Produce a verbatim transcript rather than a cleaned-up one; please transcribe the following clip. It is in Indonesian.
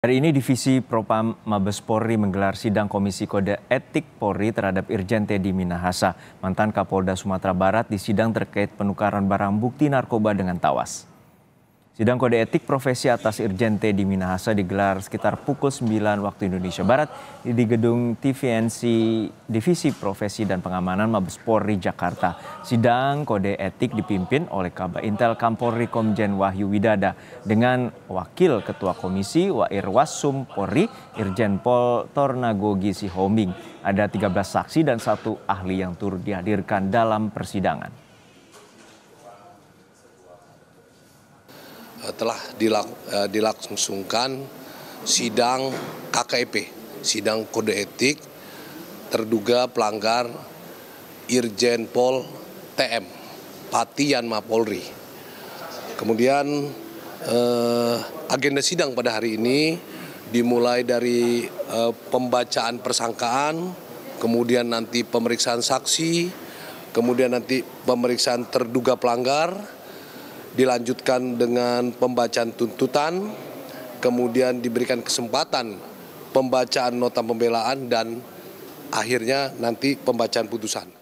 Hari ini Divisi Propam Mabespori menggelar sidang Komisi Kode Etik Polri terhadap Irjen Teddy Minahasa, mantan Kapolda Sumatera Barat, di sidang terkait penukaran barang bukti narkoba dengan tawas. Sidang Kode Etik Profesi atas Irjen Teddy Minahasa digelar sekitar pukul sembilan waktu Indonesia Barat di gedung T V N C Divisi Profesi dan Pengamanan Mabespori Jakarta. Sidang Kode Etik dipimpin oleh Kabag Intel Kampolri Komjen Wahyu Widada dengan Wakil Ketua Komisi Wairwasum Polri Irjen Pol Tornagogi Sihoming. Ada tiga belas saksi dan satu ahli yang turut dihadirkan dalam persidangan. Telah dilangsungkan sidang K K E P, sidang kode etik terduga pelanggar Irjen Pol T M, Patian Mapolri. Kemudian eh, agenda sidang pada hari ini dimulai dari eh, pembacaan persangkaan, kemudian nanti pemeriksaan saksi, kemudian nanti pemeriksaan terduga pelanggar, dilanjutkan dengan pembacaan tuntutan, kemudian diberikan kesempatan pembacaan nota pembelaan, dan akhirnya nanti pembacaan putusan.